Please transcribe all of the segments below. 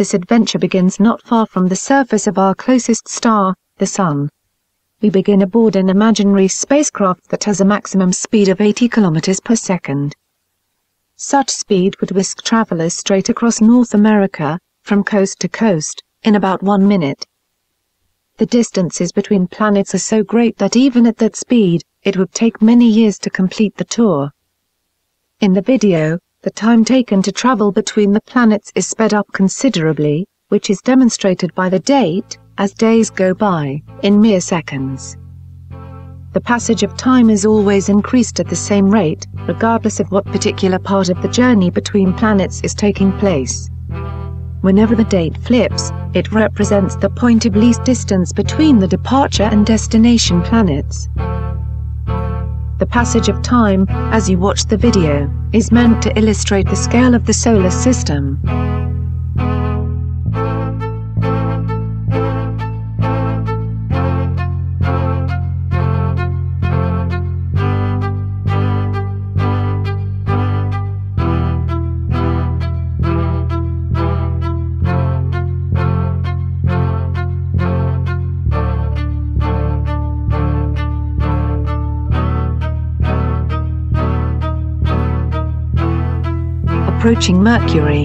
This adventure begins not far from the surface of our closest star, the Sun. We begin aboard an imaginary spacecraft that has a maximum speed of 80 kilometers per second. Such speed would whisk travelers straight across North America, from coast to coast, in about 1 minute. The distances between planets are so great that even at that speed, it would take many years to complete the tour. In the video, the time taken to travel between the planets is sped up considerably, which is demonstrated by the date, as days go by, in mere seconds. The passage of time is always increased at the same rate, regardless of what particular part of the journey between planets is taking place. Whenever the date flips, it represents the point of least distance between the departure and destination planets. The passage of time, as you watch the video, is meant to illustrate the scale of the solar system. Approaching Mercury.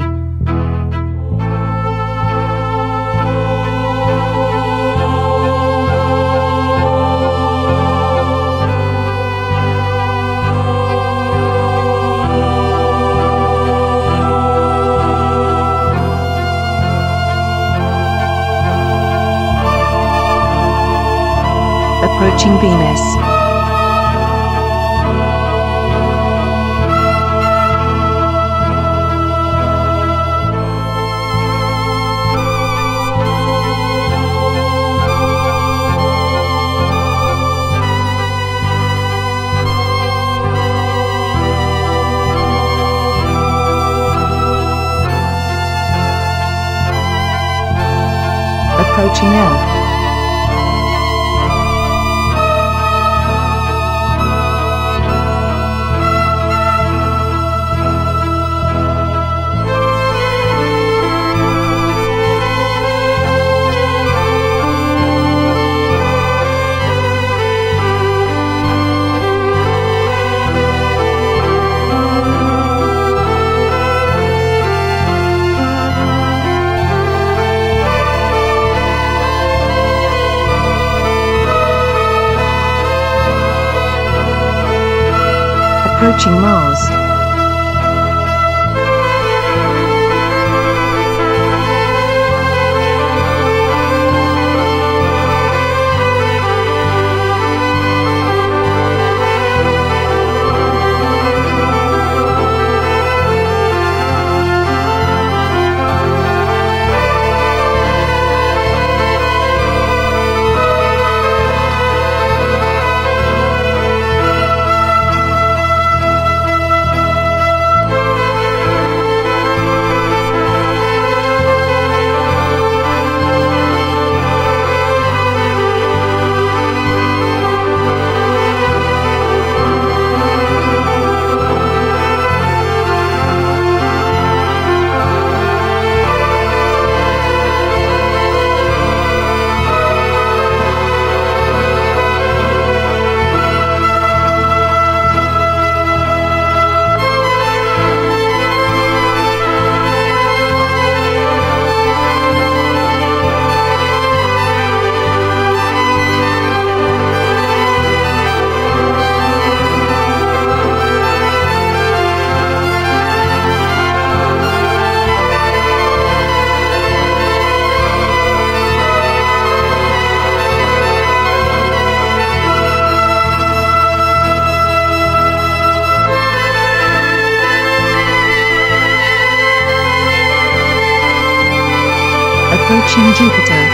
Approaching Venus. Approaching Earth. Approaching Mars. Approaching Jupiter.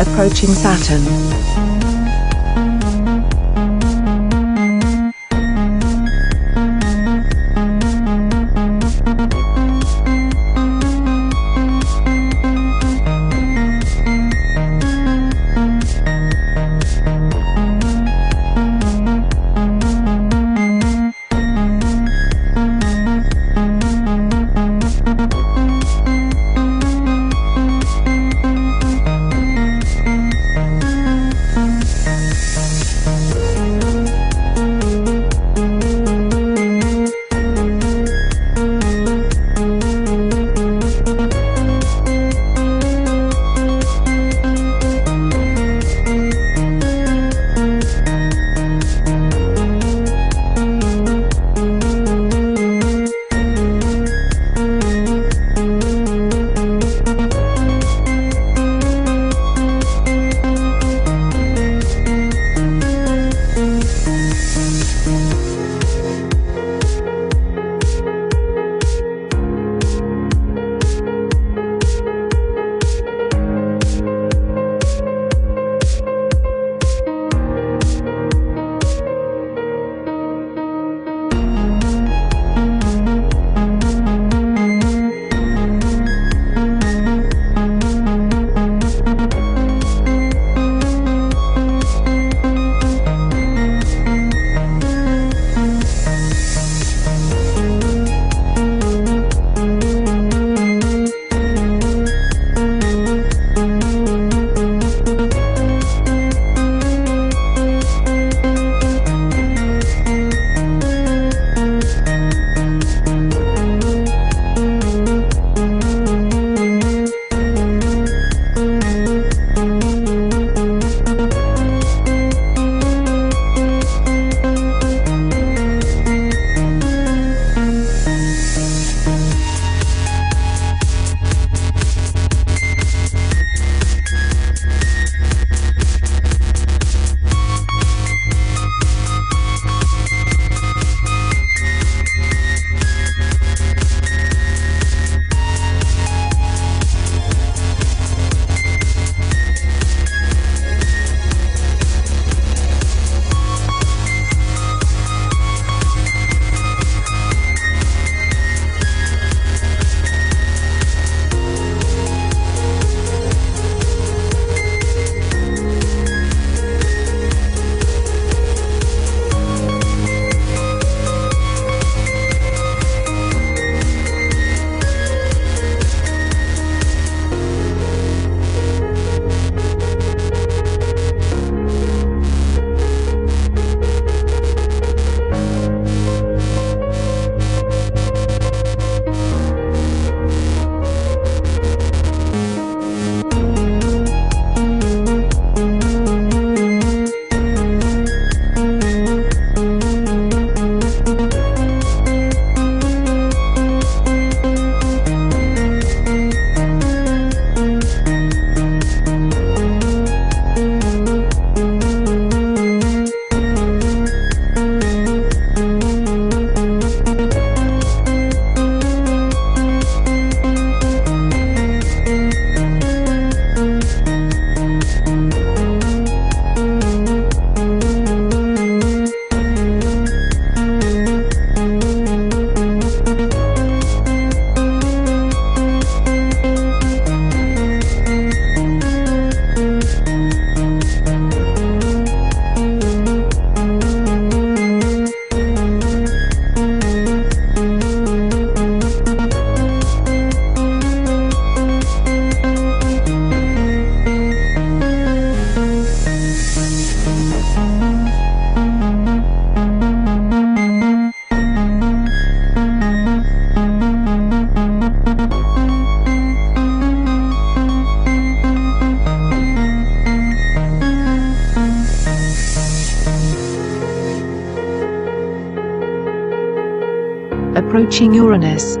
approaching Saturn. Approaching Uranus.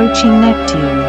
approaching Neptune.